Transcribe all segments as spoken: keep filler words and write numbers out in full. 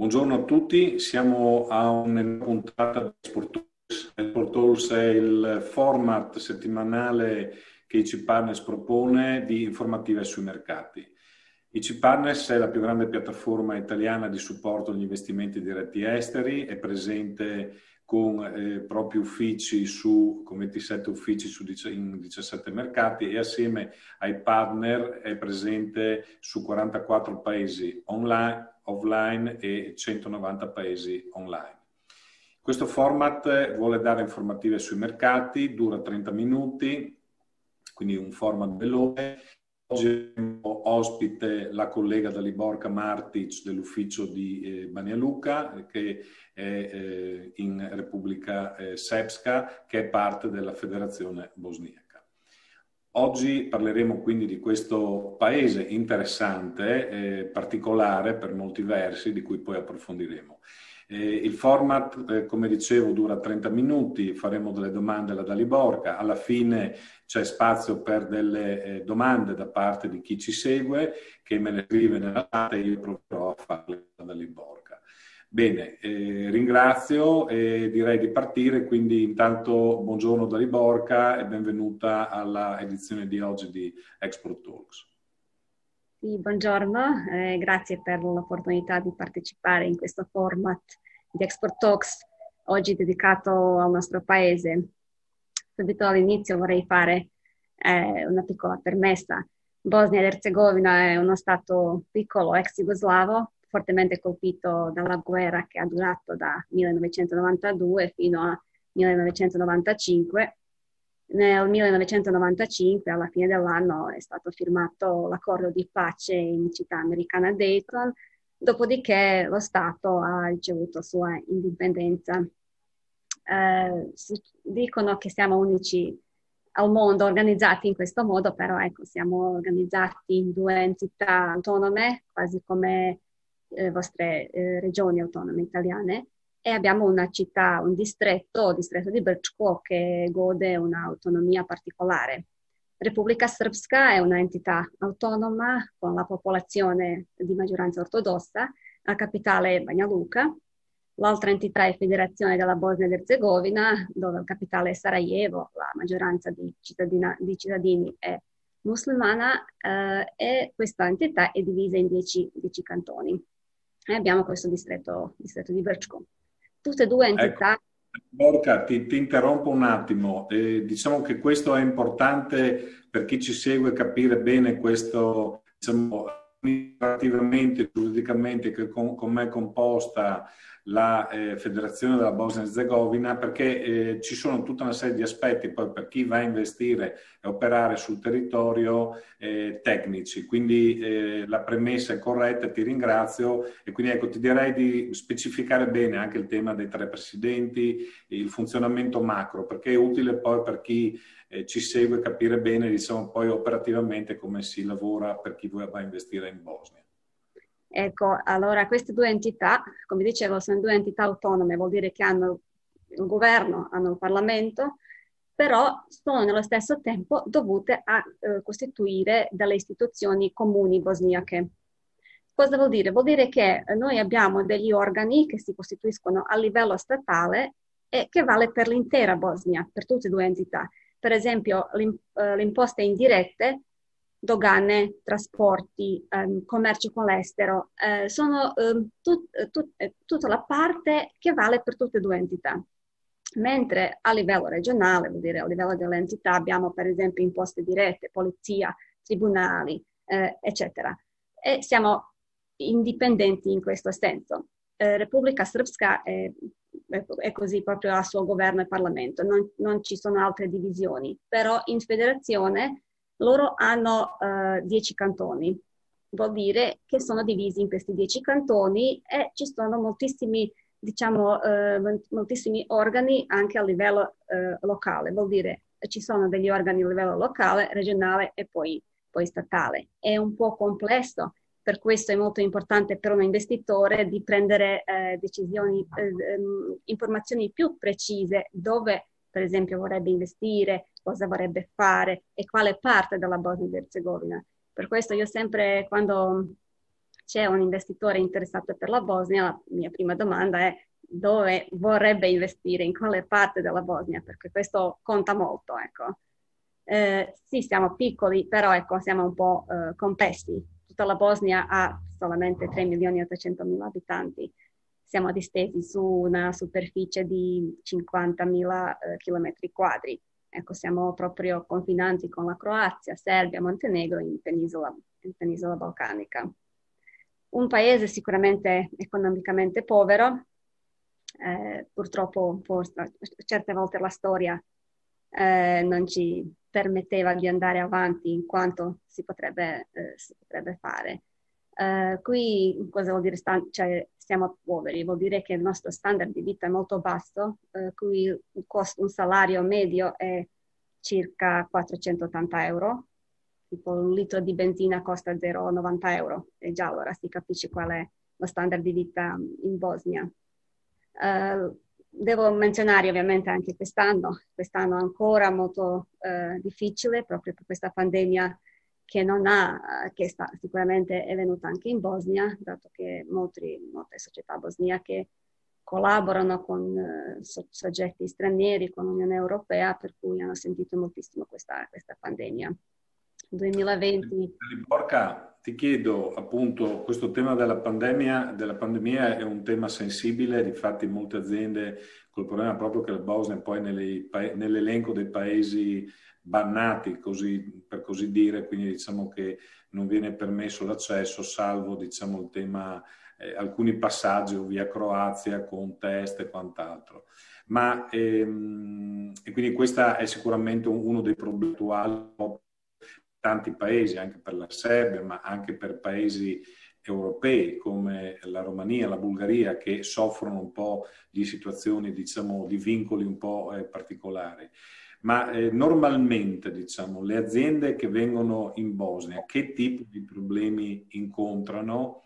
Buongiorno a tutti, siamo a una puntata di Export Talks. Export Talks è il format settimanale che I C Partners propone di informative sui mercati. I C Partners è la più grande piattaforma italiana di supporto agli investimenti diretti esteri, è presente con eh, propri uffici su, con ventisette uffici su, in diciassette mercati, e assieme ai partner è presente su quarantaquattro paesi online, offline, e centonovanta paesi online. Questo format vuole dare informative sui mercati, dura trenta minuti, quindi un format veloce. Oggi ospite la collega Daliborka Martic dell'ufficio di eh, Banja Luka, che è eh, in Repubblica eh, Srpska, che è parte della Federazione Bosnia. Oggi parleremo quindi di questo paese interessante, eh, particolare per molti versi, di cui poi approfondiremo. Eh, il format, eh, come dicevo, dura trenta minuti, faremo delle domande alla Daliborka, alla fine c'è spazio per delle eh, domande da parte di chi ci segue, che me le scrive nella chat e io proverò a farle alla Daliborka. Bene, eh, ringrazio e direi di partire, quindi intanto buongiorno Daliborka e benvenuta alla edizione di oggi di Export Talks. Sì, buongiorno, eh, grazie per l'opportunità di partecipare in questo format di Export Talks, oggi dedicato al nostro paese. Subito all'inizio vorrei fare eh, una piccola premessa. Bosnia ed Erzegovina è uno stato piccolo, ex jugoslavo, fortemente colpito dalla guerra che ha durato da millenovecentonovantadue fino a millenovecentonovantacinque. Nel millenovecentonovantacinque, alla fine dell'anno, è stato firmato l'accordo di pace in città americana Dayton, dopodiché lo Stato ha ricevuto sua indipendenza. Eh, dicono che siamo unici al mondo organizzati in questo modo, però ecco, siamo organizzati in due entità autonome, quasi come le vostre eh, regioni autonome italiane, e abbiamo una città, un distretto, il distretto di Brčko, che gode un'autonomia particolare. Repubblica Srpska è un'entità autonoma con la popolazione di maggioranza ortodossa, la capitale è Banja Luka, l'altra entità è Federazione della Bosnia ed Erzegovina, dove la capitale è Sarajevo, la maggioranza di, di cittadini è musulmana, eh, e questa entità è divisa in dieci cantoni. E abbiamo questo distretto, distretto di Brčko. Tutte e due entità... Ecco, Borca, ti, ti interrompo un attimo. Eh, diciamo che questo è importante per chi ci segue capire bene questo, diciamo, amministrativamente, giuridicamente, che com, com'è composta la eh, Federazione della Bosnia e Erzegovina, perché eh, ci sono tutta una serie di aspetti poi per chi va a investire e operare sul territorio eh, tecnici, quindi eh, la premessa è corretta, ti ringrazio, e quindi ecco, ti direi di specificare bene anche il tema dei tre presidenti, il funzionamento macro, perché è utile poi per chi eh, ci segue capire bene, diciamo, poi operativamente come si lavora per chi va a investire in Bosnia. Ecco, allora queste due entità, come dicevo, sono due entità autonome, vuol dire che hanno il governo, hanno il Parlamento, però sono nello stesso tempo dovute a eh, costituire delle istituzioni comuni bosniache. Cosa vuol dire? Vuol dire che noi abbiamo degli organi che si costituiscono a livello statale e che vale per l'intera Bosnia, per tutte e due entità. Per esempio, le imposte indirette, dogane, trasporti, ehm, commercio con l'estero, eh, sono ehm, tut, tut, tutta la parte che vale per tutte e due entità. Mentre a livello regionale, vuol dire a livello delle entità, abbiamo per esempio imposte dirette, polizia, tribunali, eh, eccetera. E siamo indipendenti in questo senso. Eh, Repubblica Srpska è, è così proprio al suo governo e Parlamento, non, non ci sono altre divisioni, però in federazione loro hanno uh, dieci cantoni, vuol dire che sono divisi in questi dieci cantoni e ci sono moltissimi, diciamo, uh, moltissimi organi anche a livello uh, locale, vuol dire ci sono degli organi a livello locale, regionale e poi, poi statale. È un po' complesso, per questo è molto importante per un investitore di prendere uh, decisioni, uh, um, informazioni più precise dove per esempio vorrebbe investire, cosa vorrebbe fare e quale parte della Bosnia ed Erzegovina. Per questo io sempre, quando c'è un investitore interessato per la Bosnia, la mia prima domanda è dove vorrebbe investire, in quale parte della Bosnia, perché questo conta molto, ecco. Eh, sì, siamo piccoli, però ecco, siamo un po' eh, complessi. Tutta la Bosnia ha solamente tre milioni ottocentomila abitanti. Siamo distesi su una superficie di cinquantamila eh, chilometri quadri. Ecco, siamo proprio confinanti con la Croazia, Serbia, Montenegro in penisola, in penisola balcanica. Un paese sicuramente economicamente povero. Eh, purtroppo forse, certe volte la storia eh, non ci permetteva di andare avanti in quanto si potrebbe, eh, si potrebbe fare. Eh, qui cosa vuol dire? Sta- cioè, siamo poveri, vuol dire che il nostro standard di vita è molto basso, eh, qui un, costo, un salario medio è circa quattrocentottanta euro, tipo un litro di benzina costa zero virgola novanta euro, e già allora si capisce qual è lo standard di vita in Bosnia. Uh, devo menzionare ovviamente anche quest'anno, quest'anno ancora molto uh, difficile proprio per questa pandemia che non ha, uh, che sta, sicuramente è venuta anche in Bosnia, dato che molti, molte società bosniache collaborano con uh, so- soggetti stranieri, con l'Unione Europea, per cui hanno sentito moltissimo questa, questa pandemia. duemilaventi Daliborka, ti chiedo appunto, questo tema della pandemia, della pandemia è un tema sensibile, infatti molte aziende col problema proprio che la Bosnia poi nelle, nell'elenco dei paesi bannati, così, per così dire, quindi diciamo che non viene permesso l'accesso, salvo diciamo il tema eh, alcuni passaggi via Croazia con test e quant'altro. Ma ehm, e quindi questa è sicuramente uno dei problemi attuali. Tanti paesi, anche per la Serbia, ma anche per paesi europei come la Romania, la Bulgaria, che soffrono un po' di situazioni, diciamo, di vincoli un po' eh, particolari. Ma eh, normalmente, diciamo, le aziende che vengono in Bosnia, che tipo di problemi incontrano?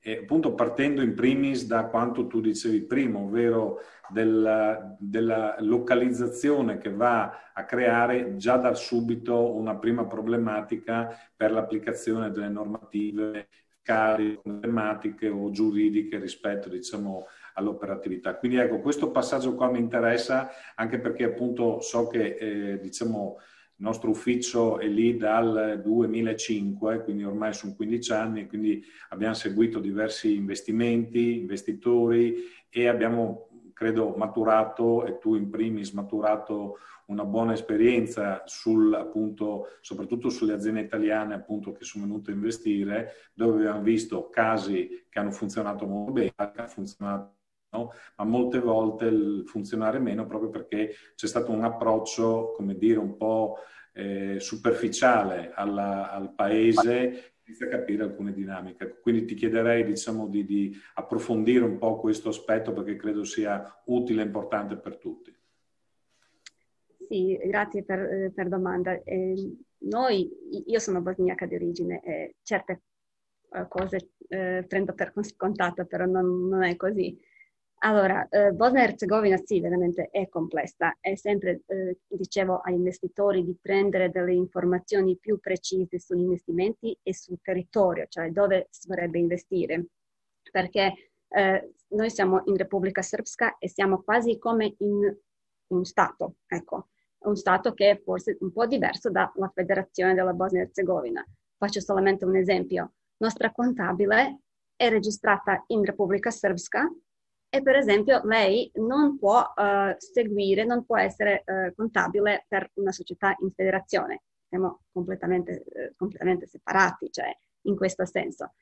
E appunto partendo in primis da quanto tu dicevi prima, ovvero della, della localizzazione che va a creare già da subito una prima problematica per l'applicazione delle normative fiscali, tematiche o giuridiche rispetto, diciamo, all'operatività. Quindi ecco, questo passaggio qua mi interessa anche perché appunto so che eh, diciamo il nostro ufficio è lì dal duemilacinque, quindi ormai sono quindici anni, quindi abbiamo seguito diversi investimenti, investitori e abbiamo, credo, maturato, e tu in primis maturato una buona esperienza sul, appunto, soprattutto sulle aziende italiane appunto che sono venute a investire, dove abbiamo visto casi che hanno funzionato molto bene, che hanno funzionato, no? Ma molte volte funzionare meno proprio perché c'è stato un approccio, come dire, un po' eh, superficiale alla, al paese senza capire alcune dinamiche. Quindi ti chiederei, diciamo, di, di approfondire un po' questo aspetto perché credo sia utile e importante per tutti. Sì, grazie per, per domanda. Eh, noi, io sono bosniaca di origine, eh, certe cose eh, prendo per scontata, però non, non è così. Allora, eh, Bosnia e Erzegovina sì, veramente è complessa. È sempre, eh, dicevo, agli investitori di prendere delle informazioni più precise sugli investimenti e sul territorio, cioè dove si vorrebbe investire. Perché eh, noi siamo in Repubblica Srpska e siamo quasi come in un Stato, ecco. Un Stato che è forse un po' diverso dalla Federazione della Bosnia e Erzegovina. Faccio solamente un esempio. Nostra contabile è registrata in Repubblica Srpska, e per esempio lei non può uh, seguire, non può essere uh, contabile per una società in federazione. Siamo completamente, uh, completamente separati, cioè in questo senso.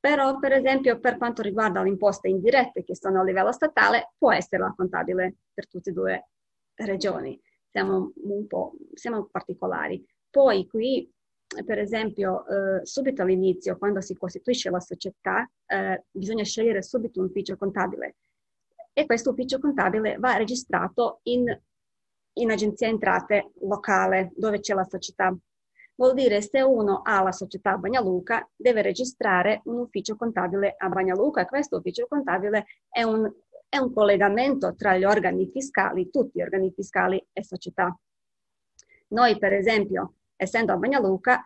Però per esempio per quanto riguarda le imposte indirette che sono a livello statale, può essere la contabile per tutte e due regioni. Siamo un po', siamo particolari. Poi qui, per esempio, eh, subito all'inizio, quando si costituisce la società, eh, bisogna scegliere subito un ufficio contabile e questo ufficio contabile va registrato in, in agenzia entrate locale dove c'è la società. Vuol dire se uno ha la società a Banja Luka, deve registrare un ufficio contabile a Banja Luka e questo ufficio contabile è un, è un collegamento tra gli organi fiscali, tutti gli organi fiscali e società. Noi, per esempio, essendo a Banja Luka,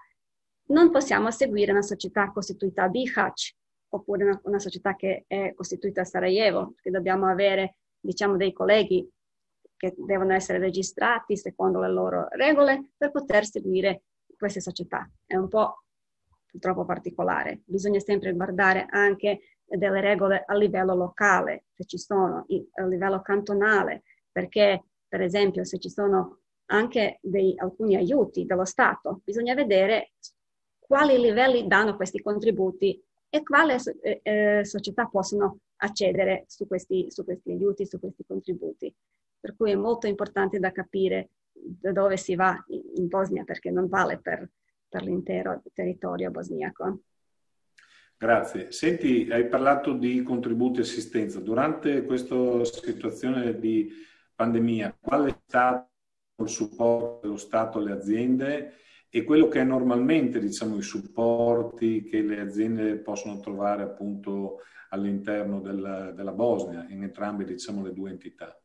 non possiamo seguire una società costituita a Bihac oppure una, una società che è costituita a Sarajevo, perché dobbiamo avere, diciamo, dei colleghi che devono essere registrati secondo le loro regole per poter seguire queste società. È un po' troppo particolare. Bisogna sempre guardare anche delle regole a livello locale, se ci sono, a livello cantonale, perché per esempio se ci sono anche dei, alcuni aiuti dello Stato, bisogna vedere quali livelli danno questi contributi e quali eh, società possono accedere su questi, su questi aiuti, su questi contributi. Per cui è molto importante da capire da dove si va in Bosnia, perché non vale per, per l'intero territorio bosniaco. Grazie. Senti, hai parlato di contributi e assistenza. Durante questa situazione di pandemia, qual è stato il supporto dello Stato alle aziende e quello che è normalmente, diciamo, i supporti che le aziende possono trovare appunto all'interno della, della Bosnia, in entrambe, diciamo, le due entità?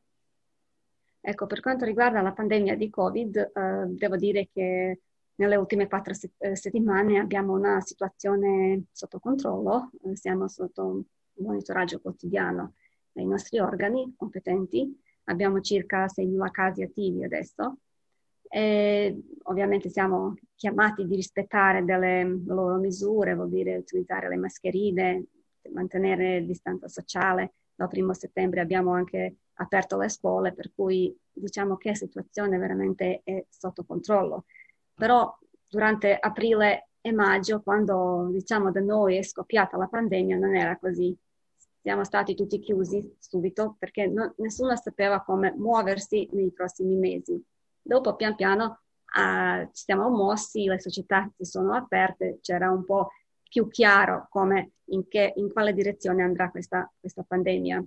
Ecco, per quanto riguarda la pandemia di Covid, eh, devo dire che nelle ultime quattro settimane abbiamo una situazione sotto controllo, siamo sotto monitoraggio quotidiano dai nostri organi competenti, abbiamo circa seimila casi attivi adesso e ovviamente siamo chiamati di rispettare delle loro misure, vuol dire utilizzare le mascherine, mantenere distanza sociale. Dal primo settembre abbiamo anche aperto le scuole, per cui diciamo che la situazione veramente è sotto controllo. Però durante aprile e maggio, quando diciamo da noi è scoppiata la pandemia, non era così. Siamo stati tutti chiusi subito perché non, nessuno sapeva come muoversi nei prossimi mesi. Dopo pian piano eh, ci siamo mossi, le società si sono aperte, c'era un po' più chiaro come, in, che, in quale direzione andrà questa, questa pandemia.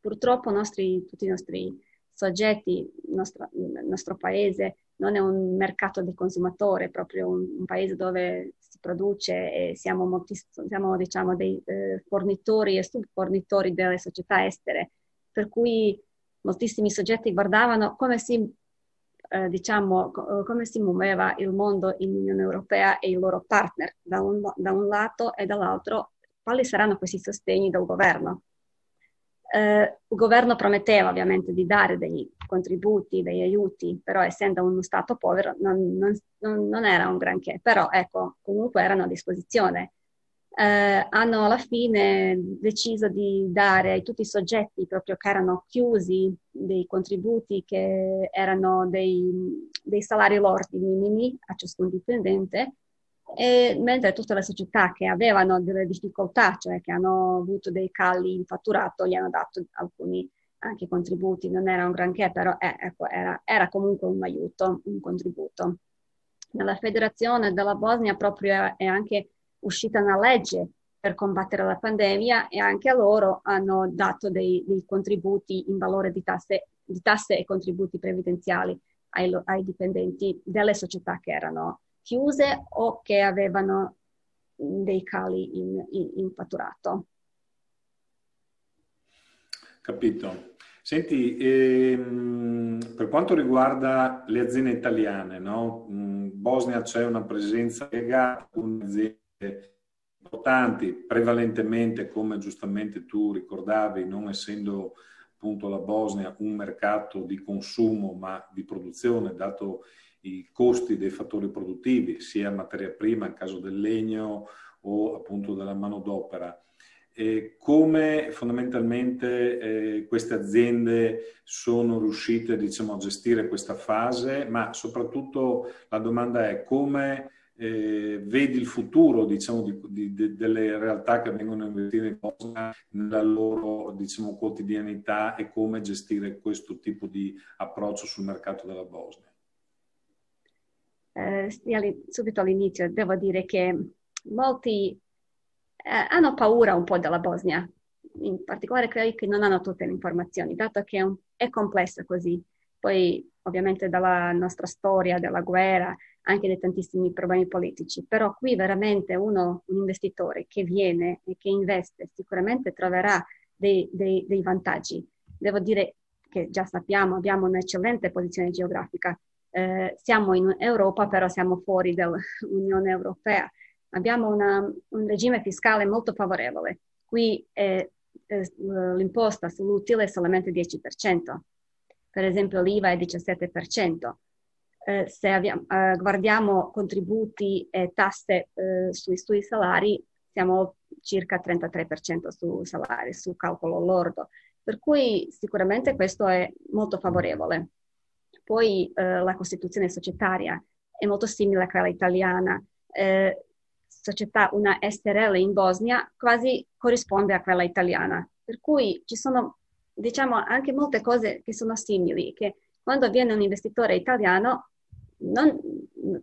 Purtroppo nostri, tutti i nostri soggetti, il nostro, il nostro paese, non è un mercato di consumatore, è proprio un, un paese dove si produce e siamo, molti, siamo diciamo, dei eh, fornitori e subfornitori delle società estere, per cui moltissimi soggetti guardavano come si, eh, diciamo, co- come si muoveva il mondo in Unione Europea e i loro partner, da un, da un lato e dall'altro, quali saranno questi sostegni dal governo. Eh, il governo prometteva ovviamente di dare dei contributi, degli aiuti, però essendo uno Stato povero non, non, non era un granché, però ecco, comunque erano a disposizione. Eh, hanno alla fine deciso di dare a tutti i soggetti proprio che erano chiusi dei contributi che erano dei, dei salari lordi minimi a ciascun dipendente, e mentre tutte le società che avevano delle difficoltà, cioè che hanno avuto dei cali in fatturato, gli hanno dato alcuni anche contributi, non era un granché, però eh, ecco, era, era comunque un aiuto, un contributo. Nella Federazione della Bosnia proprio è anche uscita una legge per combattere la pandemia e anche a loro hanno dato dei, dei contributi in valore di tasse, di tasse e contributi previdenziali ai, ai dipendenti delle società che erano chiuse o che avevano dei cali in, in, in fatturato. Capito. Senti, ehm, per quanto riguarda le aziende italiane, no? In Bosnia c'è una presenza legata con aziende importanti, prevalentemente, come giustamente tu ricordavi, non essendo appunto la Bosnia un mercato di consumo ma di produzione, dato i costi dei fattori produttivi, sia materia prima, in caso del legno o appunto della manodopera. E come fondamentalmente eh, queste aziende sono riuscite, diciamo, a gestire questa fase, ma soprattutto la domanda è come eh, vedi il futuro, diciamo, di, di, di, delle realtà che vengono a investire in Bosnia nella loro, diciamo, quotidianità e come gestire questo tipo di approccio sul mercato della Bosnia? Eh, subito all'inizio devo dire che molti eh, hanno paura un po' della Bosnia, in particolare quelli che non hanno tutte le informazioni, dato che è, un, è complessa così. Poi ovviamente dalla nostra storia, della guerra, anche dei tantissimi problemi politici, però qui veramente uno, un investitore che viene e che investe sicuramente troverà dei, dei, dei vantaggi. Devo dire che già sappiamo, abbiamo un'eccellente posizione geografica. Eh, siamo in Europa, però siamo fuori dall'Unione Europea. abbiamo una, un regime fiscale molto favorevole. Qui è, è, l'imposta sull'utile è solamente dieci per cento, per esempio l'I V A è diciassette per cento. Eh, se abbiamo, eh, guardiamo contributi e tasse eh, sui, sui salari, siamo circa trentatré per cento su salari, su calcolo lordo, per cui sicuramente questo è molto favorevole. Poi eh, la costituzione societaria è molto simile a quella italiana. Eh, società, una S R L in Bosnia quasi corrisponde a quella italiana, per cui ci sono, diciamo, anche molte cose che sono simili, che quando viene un investitore italiano non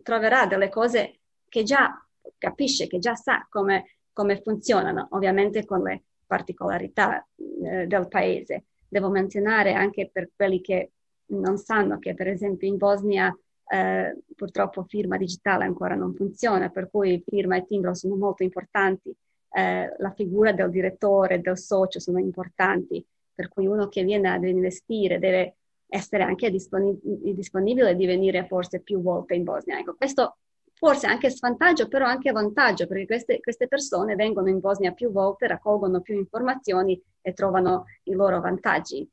troverà delle cose che già capisce, che già sa come, come funzionano, ovviamente con le particolarità eh, del paese. Devo menzionare anche per quelli che non sanno che per esempio in Bosnia eh, purtroppo firma digitale ancora non funziona, per cui firma e timbro sono molto importanti, eh, la figura del direttore, del socio sono importanti, per cui uno che viene ad investire deve essere anche disponibile di venire forse più volte in Bosnia. Ecco, questo forse anche svantaggio, però anche vantaggio, perché queste, queste persone vengono in Bosnia più volte, raccolgono più informazioni e trovano i loro vantaggi.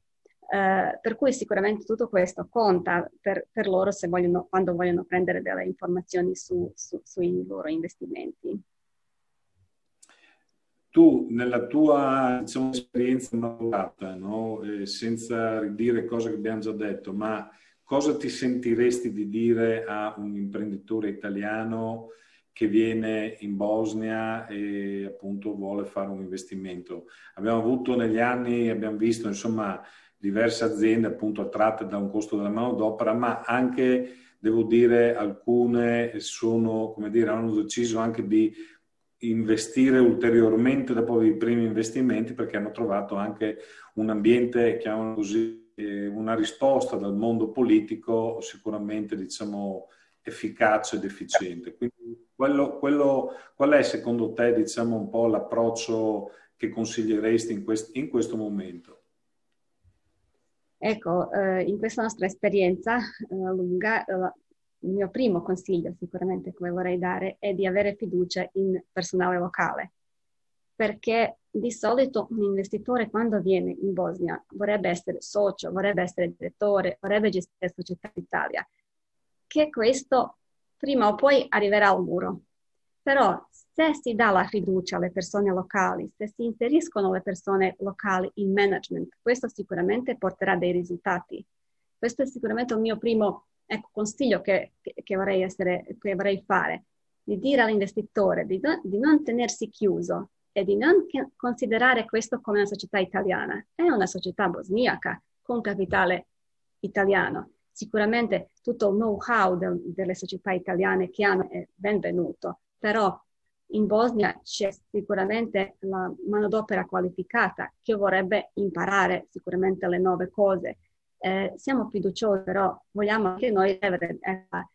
Uh, per cui sicuramente tutto questo conta per, per loro se vogliono, quando vogliono prendere delle informazioni su, su, sui loro investimenti. Tu nella tua, diciamo, esperienza maturata, no? eh, senza ridire cose che abbiamo già detto, ma cosa ti sentiresti di dire a un imprenditore italiano che viene in Bosnia e appunto vuole fare un investimento? Abbiamo avuto negli anni, abbiamo visto insomma diverse aziende appunto attratte da un costo della manodopera, ma anche, devo dire, alcune sono, come dire, hanno deciso anche di investire ulteriormente dopo i primi investimenti perché hanno trovato anche un ambiente, chiamano così, eh, una risposta dal mondo politico sicuramente, diciamo, efficace ed efficiente. Quindi quello, quello, qual è secondo te, diciamo, un po' l'approccio che consiglieresti in, quest- in questo momento? Ecco, eh, in questa nostra esperienza eh, lunga, eh, il mio primo consiglio sicuramente che vorrei dare è di avere fiducia in personale locale, perché di solito un investitore quando viene in Bosnia vorrebbe essere socio, vorrebbe essere direttore, vorrebbe gestire società d'Italia, che questo prima o poi arriverà al muro. Però se si dà la fiducia alle persone locali, se si inseriscono le persone locali in management, questo sicuramente porterà dei risultati. Questo è sicuramente un mio primo, ecco, consiglio che, che, che, vorrei essere, che vorrei fare, di dire all'investitore di, do, di non tenersi chiuso e di non considerare questo come una società italiana. È una società bosniaca con capitale italiano. Sicuramente tutto il know-how del, delle società italiane che hanno è benvenuto, però in Bosnia c'è sicuramente la manodopera qualificata che vorrebbe imparare sicuramente le nuove cose. Eh, siamo fiduciosi, però vogliamo anche noi avere la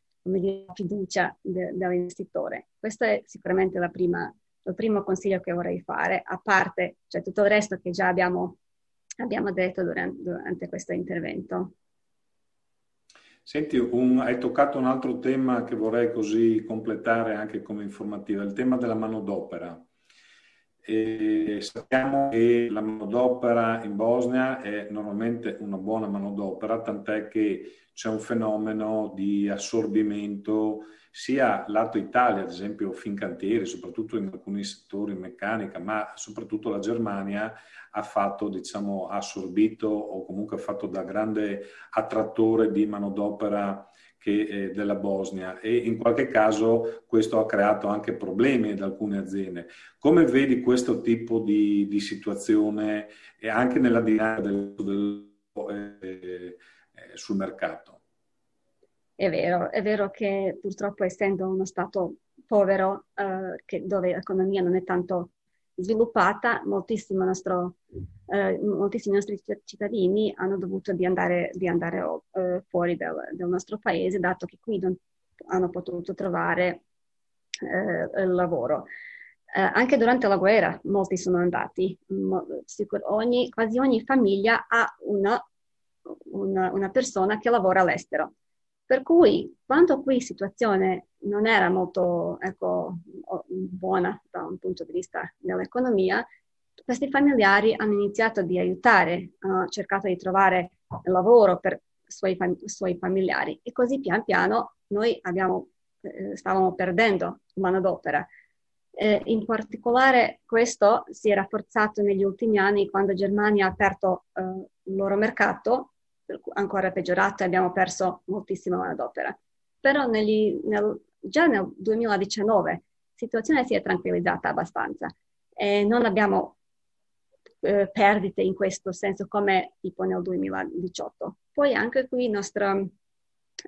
fiducia de, dell'investitore. Questo è sicuramente la prima, il primo consiglio che vorrei fare, a parte, cioè, tutto il resto che già abbiamo, abbiamo detto durante, durante questo intervento. Senti, un, hai toccato un altro tema che vorrei così completare anche come informativa, il tema della manodopera. E sappiamo che la manodopera in Bosnia è normalmente una buona manodopera, tant'è che c'è un fenomeno di assorbimento sia lato Italia, ad esempio Fincantieri, soprattutto in alcuni settori in meccanica, ma soprattutto la Germania ha fatto, diciamo, ha assorbito o comunque ha fatto da grande attrattore di manodopera che, eh, della Bosnia, e in qualche caso questo ha creato anche problemi ad alcune aziende. Come vedi questo tipo di, di situazione e anche nella dinamica del, del, eh, eh, sul mercato? È vero, è vero che purtroppo essendo uno stato povero, eh, che, dove l'economia non è tanto sviluppata, moltissimi, nostro, eh, moltissimi nostri cittadini hanno dovuto di andare, di andare eh, fuori del, del nostro paese, dato che qui non hanno potuto trovare eh, il lavoro. Eh, anche durante la guerra molti sono andati, ogni, quasi ogni famiglia ha una, una, una persona che lavora all'estero. Per cui, quando qui la situazione non era molto ecco, buona da un punto di vista dell'economia, questi familiari hanno iniziato di aiutare, hanno cercato di trovare lavoro per i suoi, fam- suoi familiari, e così pian piano noi abbiamo, eh, stavamo perdendo manodopera. Eh, in particolare questo si è rafforzato negli ultimi anni quando Germania ha aperto eh, il loro mercato, ancora peggiorato, e abbiamo perso moltissima manodopera. Però negli, nel, già nel duemiladiciannove la situazione si è tranquillizzata abbastanza e non abbiamo eh, perdite in questo senso come tipo nel duemiladiciotto. Poi anche qui i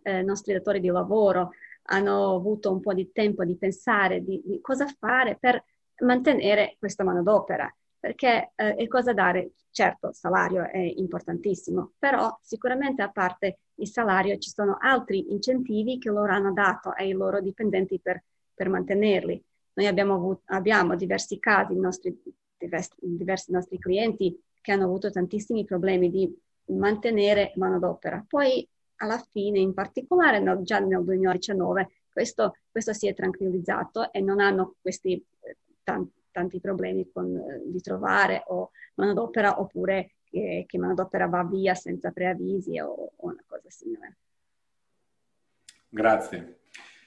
eh, nostri datori di lavoro hanno avuto un po' di tempo di pensare di, di cosa fare per mantenere questa manodopera, perché eh, e cosa dare? Certo, il salario è importantissimo, però sicuramente a parte il salario ci sono altri incentivi che loro hanno dato ai loro dipendenti per, per mantenerli. Noi abbiamo, avuto, abbiamo diversi casi, nostri, diversi, diversi nostri clienti che hanno avuto tantissimi problemi di mantenere manodopera. Poi alla fine, in particolare no, già nel duemiladiciannove, questo, questo si è tranquillizzato e non hanno questi tanti, tanti problemi con, di trovare o manodopera oppure che, che manodopera va via senza preavvisi o, o una cosa simile. Grazie.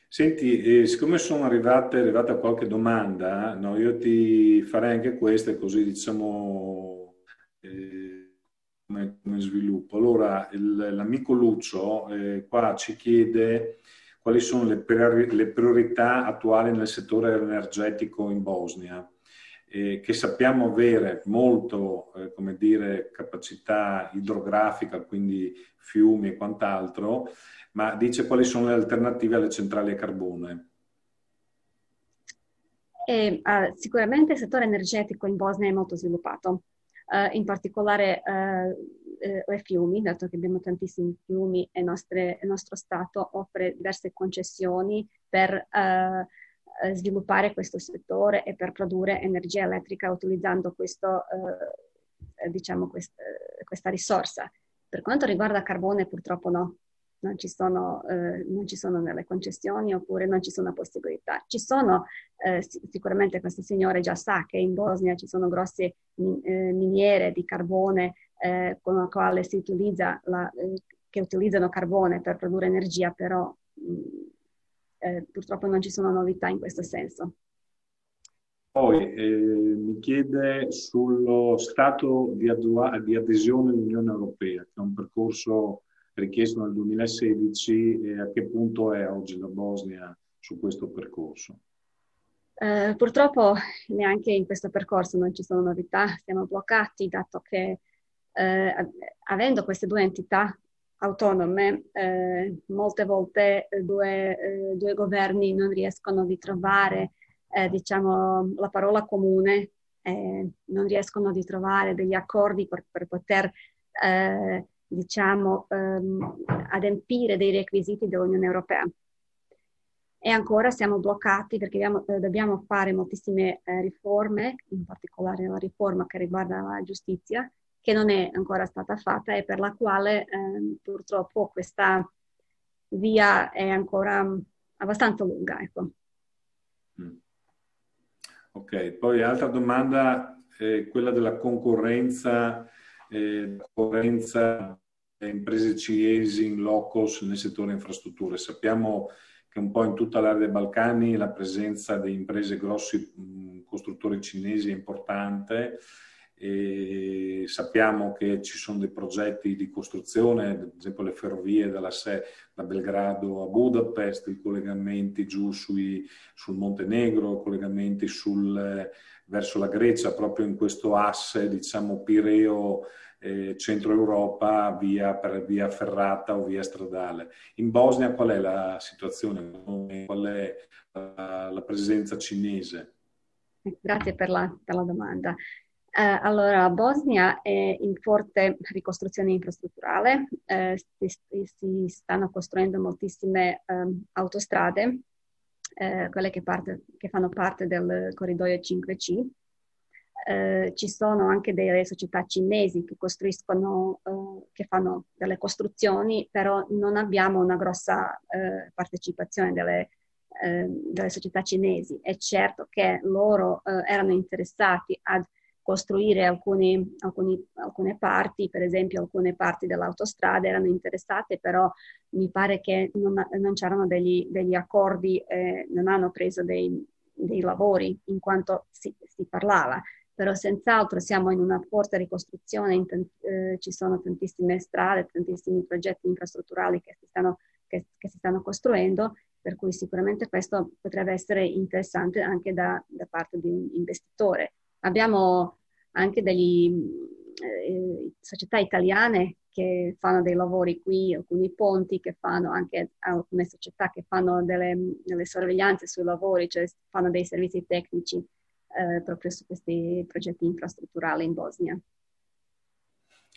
Senti, eh, siccome sono arrivate, arrivate a qualche domanda, no, io ti farei anche queste così diciamo... Eh, come sviluppo. Allora, il, l'amico Lucio eh, qua ci chiede quali sono le, priori, le priorità attuali nel settore energetico in Bosnia, eh, che sappiamo avere molto, eh, come dire, capacità idrografica, quindi fiumi e quant'altro, ma dice quali sono le alternative alle centrali a carbone. Eh, uh, sicuramente il settore energetico in Bosnia è molto sviluppato. Uh, in particolare i uh, uh, fiumi, dato che abbiamo tantissimi fiumi e nostre, il nostro Stato offre diverse concessioni per uh, sviluppare questo settore e per produrre energia elettrica utilizzando questo, uh, diciamo quest, uh, questa risorsa. Per quanto riguarda carbone, purtroppo no, non ci sono, uh, non ci sono nelle concessioni oppure non ci sono possibilità. Ci sono, uh, sic- sicuramente questo signore già sa che in Bosnia ci sono grossi miniere di carbone eh, con la quale si utilizza la, eh, che utilizzano carbone per produrre energia, però mh, eh, purtroppo non ci sono novità in questo senso. Poi eh, mi chiede sullo stato di, adu- di adesione all'Unione Europea, che è un percorso richiesto nel duemilasedici, e a che punto è oggi la Bosnia su questo percorso? Uh, purtroppo neanche in questo percorso non ci sono novità, siamo bloccati dato che uh, avendo queste due entità autonome uh, molte volte due, uh, due governi non riescono a trovare uh, diciamo, la parola comune, uh, non riescono a trovare degli accordi per, per poter uh, diciamo, um, adempiere dei requisiti dell'Unione Europea. E ancora siamo bloccati perché abbiamo, dobbiamo fare moltissime eh, riforme, in particolare la riforma che riguarda la giustizia, che non è ancora stata fatta e per la quale eh, purtroppo questa via è ancora mh, abbastanza lunga. Ecco. Ok, poi altra domanda è quella della concorrenza, eh, concorrenza imprese cinesi in locos nel settore infrastrutture. Sappiamo che un po' in tutta l'area dei Balcani la presenza di imprese grossi mh, costruttori cinesi è importante e sappiamo che ci sono dei progetti di costruzione, ad esempio le ferrovie dalla Se- da Belgrado a Budapest, i collegamenti giù sui, sul Montenegro, collegamenti sul, eh, verso la Grecia, proprio in questo asse diciamo Pireo, Eh, centro Europa via, per via ferrata o via stradale. In Bosnia qual è la situazione? Qual è la, la presenza cinese? Grazie per la, per la domanda. Eh, allora, Bosnia è in forte ricostruzione infrastrutturale, eh, si, si stanno costruendo moltissime eh, autostrade, eh, quelle che, parte, che fanno parte del corridoio cinque C. Eh, ci sono anche delle società cinesi che costruiscono, eh, che fanno delle costruzioni, però non abbiamo una grossa eh, partecipazione delle, eh, delle società cinesi. È certo che loro eh, erano interessati ad costruire alcuni, alcuni, alcune parti, per esempio alcune parti dell'autostrada erano interessate, però mi pare che non, non c'erano degli, degli accordi, eh, non hanno preso dei, dei lavori in quanto si, si parlava. Però senz'altro siamo in una forte ricostruzione, in, eh, ci sono tantissime strade, tantissimi progetti infrastrutturali che si, stanno, che, che si stanno costruendo, per cui sicuramente questo potrebbe essere interessante anche da, da parte di un investitore. Abbiamo anche delle eh, società italiane che fanno dei lavori qui, alcuni ponti che fanno, anche alcune società che fanno delle, delle sorveglianze sui lavori, cioè fanno dei servizi tecnici. Eh, proprio su questi progetti infrastrutturali in Bosnia.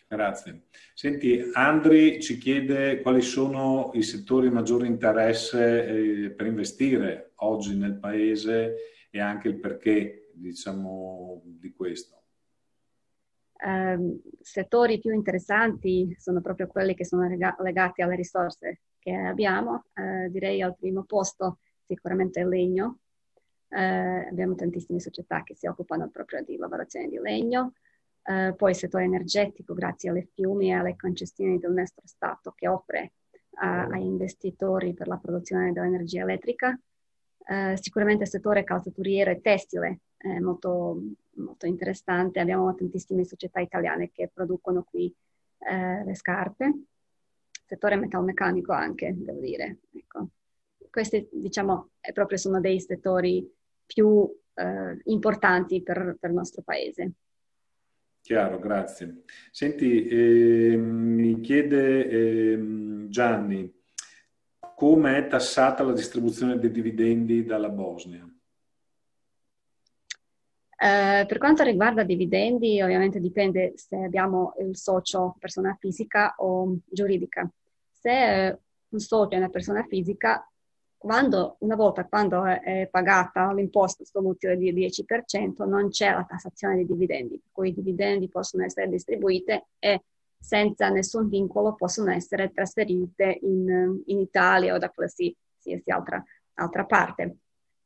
Grazie. Senti, Andri ci chiede quali sono i settori di maggiore interesse eh, per investire oggi nel paese e anche il perché, diciamo, di questo. Eh, settori più interessanti sono proprio quelli che sono legati alle risorse che abbiamo. Eh, direi al primo posto sicuramente il legno. Uh, abbiamo tantissime società che si occupano proprio di lavorazione di legno, uh, poi il settore energetico grazie alle fiumi e alle concessioni del nostro Stato che offre a, agli investitori per la produzione dell'energia elettrica, uh, sicuramente il settore calzaturiero e tessile è molto, molto interessante, abbiamo tantissime società italiane che producono qui uh, le scarpe, il settore metalmeccanico anche, devo dire, ecco. Questi diciamo proprio sono dei settori più eh, importanti per, per il nostro paese. Chiaro, grazie. Senti, eh, mi chiede eh, Gianni, come è tassata la distribuzione dei dividendi dalla Bosnia? Eh, per quanto riguarda dividendi, ovviamente dipende se abbiamo il socio persona fisica o giuridica. Se eh, un socio è una persona fisica, Quando, una volta quando è pagata l'imposta sull'utile del dieci per cento non c'è la tassazione dei dividendi, per cui i dividendi possono essere distribuiti e senza nessun vincolo possono essere trasferite in, in Italia o da qualsiasi altra, altra parte.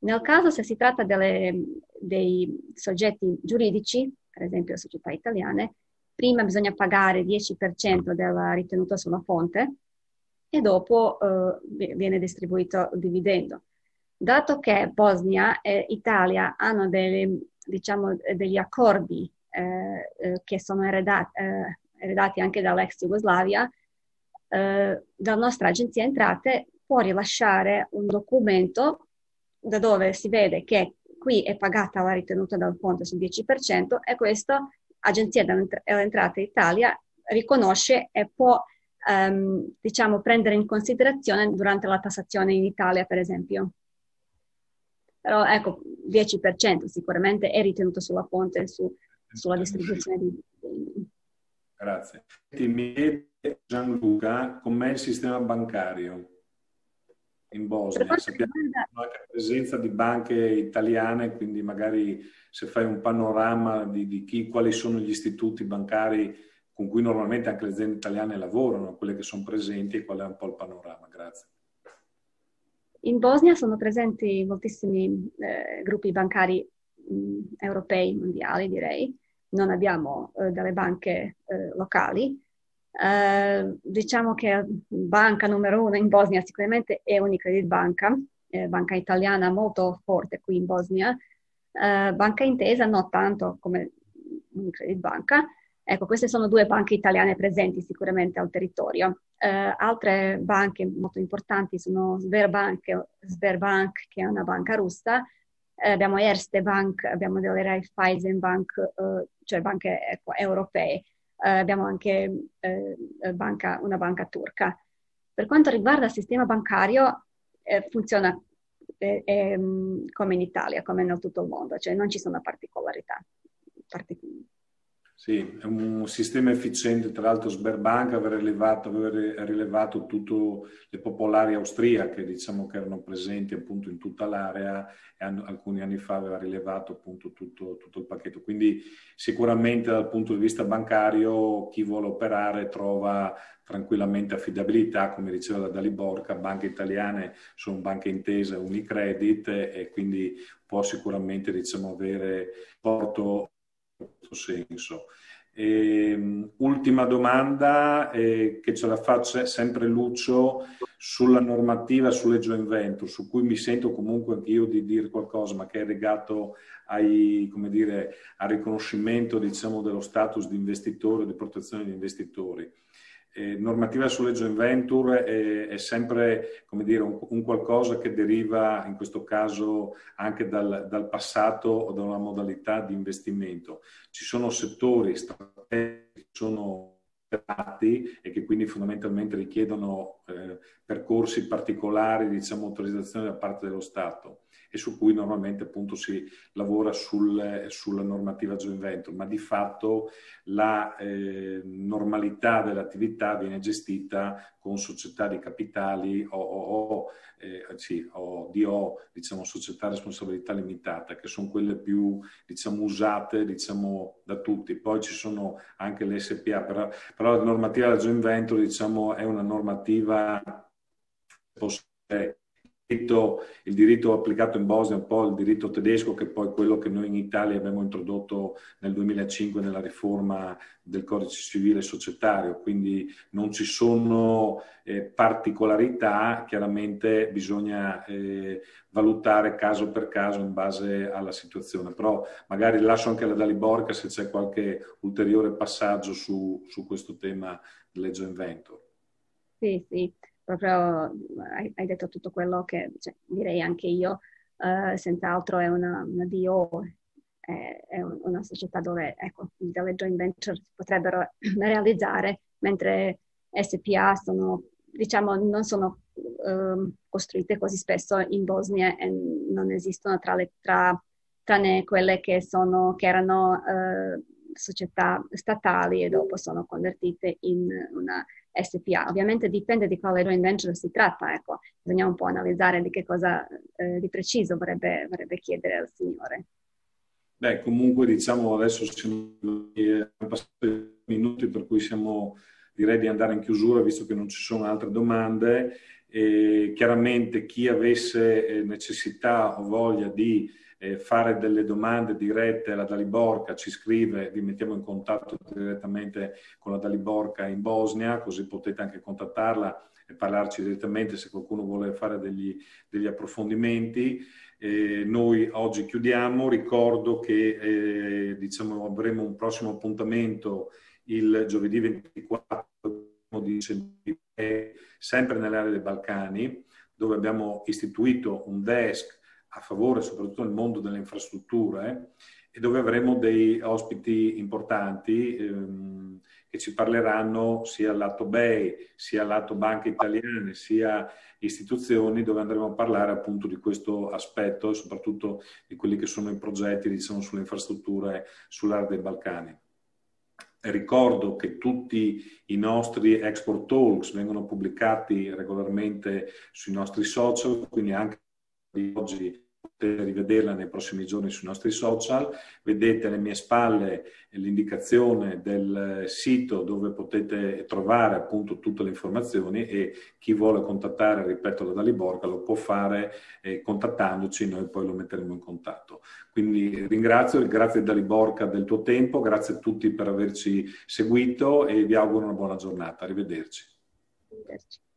Nel caso se si tratta delle, dei soggetti giuridici, per esempio società italiane, prima bisogna pagare il dieci per cento della ritenuta sulla fonte, e dopo eh, viene distribuito il dividendo. Dato che Bosnia e Italia hanno delle, diciamo, degli accordi eh, che sono eredati, eh, eredati anche dall'ex Jugoslavia, eh, la nostra agenzia entrate può rilasciare un documento da dove si vede che qui è pagata la ritenuta dal fondo sul dieci per cento e questa agenzia dell'entrate Italia riconosce e può Um, diciamo prendere in considerazione durante la tassazione in Italia, per esempio. Però ecco, dieci per cento sicuramente è ritenuto sulla fonte, su, sulla distribuzione di dividendi. Grazie. Mi chiede Gianluca com'è il sistema bancario in Bosnia. Sappiamo che c'è anche presenza di banche italiane, quindi magari se fai un panorama di, di chi, quali sono gli istituti bancari con cui normalmente anche le aziende italiane lavorano, quelle che sono presenti e qual è un po' il panorama. Grazie. In Bosnia sono presenti moltissimi eh, gruppi bancari mh, europei, mondiali direi, non abbiamo eh, delle banche eh, locali. Eh, diciamo che banca numero uno in Bosnia sicuramente è Unicredit Banca, eh, banca italiana molto forte qui in Bosnia, eh, Banca Intesa non tanto come Unicredit Banca. Ecco, queste sono due banche italiane presenti sicuramente al territorio. Eh, altre banche molto importanti sono Sberbank, Sberbank che è una banca russa, eh, abbiamo Erste Bank, abbiamo delle Raiffeisen Bank, eh, cioè banche ecco, europee, eh, abbiamo anche eh, banca, una banca turca. Per quanto riguarda il sistema bancario, eh, funziona eh, eh, come in Italia, come in tutto il mondo, cioè non ci sono particolarità. Partic- Sì, è un sistema efficiente, tra l'altro Sberbank aveva rilevato, aveva rilevato tutte le popolari austriache, diciamo, che erano presenti appunto in tutta l'area, e an- alcuni anni fa aveva rilevato appunto tutto, tutto il pacchetto. Quindi sicuramente dal punto di vista bancario chi vuole operare trova tranquillamente affidabilità, come diceva la Daliborka, banche italiane sono Banca Intesa, Unicredit, e quindi può sicuramente, diciamo, avere porto senso. E, ultima domanda eh, che ce la faccio sempre Lucio, sulla normativa sulle joint venture, su cui mi sento comunque anche io di dire qualcosa, ma che è legato ai, come dire, al riconoscimento, diciamo, dello status di investitore, di protezione degli investitori. Eh, normativa sulle joint venture è, è sempre, come dire, un, un qualcosa che deriva in questo caso anche dal, dal passato o da una modalità di investimento. Ci sono settori strategici che sono e che quindi fondamentalmente richiedono eh, percorsi particolari, diciamo, autorizzazione da parte dello Stato, e su cui normalmente appunto si lavora sul, sulla normativa joint venture, ma di fatto la eh, normalità dell'attività viene gestita con società di capitali o, o, o, eh, sì, o D O, diciamo, società a responsabilità limitata, che sono quelle più, diciamo, usate, diciamo, da tutti. Poi ci sono anche le S P A, però, però la normativa della joint venture, diciamo, è una normativa che il diritto applicato in Bosnia è un po' il diritto tedesco, che è poi quello che noi in Italia abbiamo introdotto nel duemilacinque nella riforma del codice civile societario, quindi non ci sono eh, particolarità, chiaramente bisogna eh, valutare caso per caso in base alla situazione, però magari lascio anche alla Daliborka se c'è qualche ulteriore passaggio su, su questo tema delle joint venture. Sì, sì. Proprio hai detto tutto quello che, cioè, direi anche io, eh, senz'altro è una, una D O, è, è una società dove, ecco, delle joint venture si potrebbero realizzare, mentre S P A sono, diciamo, non sono um, costruite così spesso in Bosnia e non esistono tra le, tra, tranne quelle che sono, che erano uh, società statali e dopo sono convertite in una S P A. Ovviamente dipende di quale joint venture si tratta, ecco, bisogna un po' analizzare di che cosa eh, di preciso vorrebbe, vorrebbe chiedere al signore. Beh, comunque, diciamo, adesso siamo passati minuti, per cui siamo, direi di andare in chiusura, visto che non ci sono altre domande. E chiaramente chi avesse necessità o voglia di fare delle domande dirette alla Daliborka ci scrive, vi mettiamo in contatto direttamente con la Daliborka in Bosnia, così potete anche contattarla e parlarci direttamente se qualcuno vuole fare degli, degli approfondimenti. Eh, noi oggi chiudiamo, ricordo che eh, diciamo avremo un prossimo appuntamento il giovedì ventiquattro di dicembre, sempre nell'area dei Balcani, dove abbiamo istituito un desk a favore soprattutto del mondo delle infrastrutture, e dove avremo dei ospiti importanti ehm, che ci parleranno sia lato B E I, sia lato banche italiane, sia istituzioni, dove andremo a parlare appunto di questo aspetto e soprattutto di quelli che sono i progetti, diciamo, sulle infrastrutture sull'area dei Balcani. Ricordo che tutti i nostri Export Talks vengono pubblicati regolarmente sui nostri social, quindi anche di oggi potete rivederla nei prossimi giorni sui nostri social. Vedete alle mie spalle l'indicazione del sito dove potete trovare appunto tutte le informazioni, e chi vuole contattare, ripeto, la Daliborka lo può fare eh, contattandoci, noi poi lo metteremo in contatto. Quindi ringrazio, grazie Daliborka del tuo tempo, grazie a tutti per averci seguito e vi auguro una buona giornata. Arrivederci. Arrivederci.